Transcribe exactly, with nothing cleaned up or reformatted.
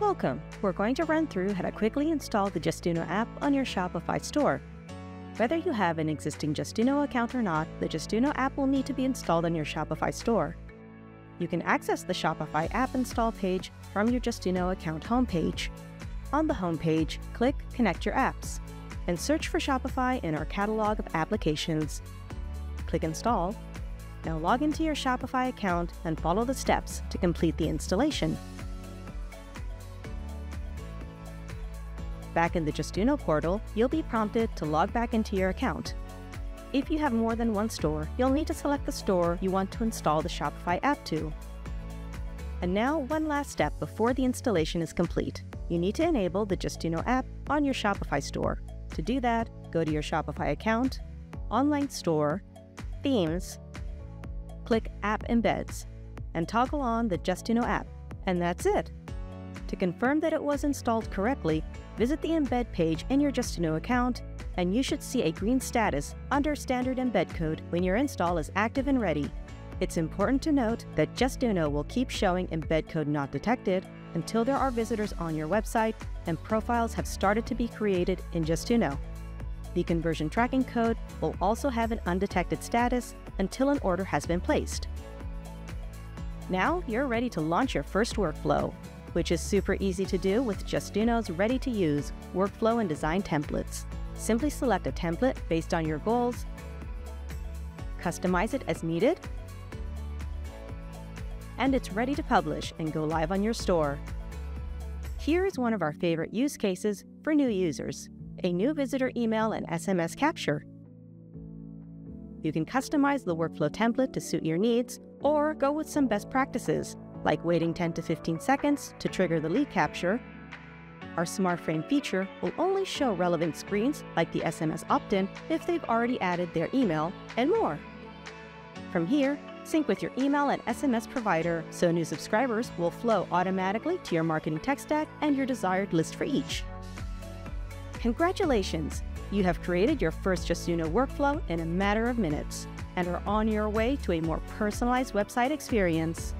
Welcome! We're going to run through how to quickly install the Justuno app on your Shopify store. Whether you have an existing Justuno account or not, the Justuno app will need to be installed on your Shopify store. You can access the Shopify app install page from your Justuno account homepage. On the homepage, click Connect Your Apps and search for Shopify in our catalog of applications. Click Install. Now log into your Shopify account and follow the steps to complete the installation. Back in the Justuno portal, you'll be prompted to log back into your account. If you have more than one store, you'll need to select the store you want to install the Shopify app to. And now, one last step before the installation is complete. You need to enable the Justuno app on your Shopify store. To do that, go to your Shopify account, Online Store, Themes, click App Embeds, and toggle on the Justuno app. And that's it! To confirm that it was installed correctly, visit the Embed page in your Justuno account, and you should see a green status under Standard Embed Code when your install is active and ready. It's important to note that Justuno will keep showing Embed Code Not Detected until there are visitors on your website and profiles have started to be created in Justuno. The conversion tracking code will also have an undetected status until an order has been placed. Now you're ready to launch your first workflow, which is super easy to do with Justuno's ready-to-use workflow and design templates. Simply select a template based on your goals, customize it as needed, and it's ready to publish and go live on your store. Here is one of our favorite use cases for new users, a new visitor email and S M S capture. You can customize the workflow template to suit your needs or go with some best practices, like waiting ten to fifteen seconds to trigger the lead capture. Our SmartFrame feature will only show relevant screens like the S M S opt-in if they've already added their email, and more. From here, sync with your email and S M S provider so new subscribers will flow automatically to your marketing tech stack and your desired list for each. Congratulations! You have created your first Justuno workflow in a matter of minutes and are on your way to a more personalized website experience.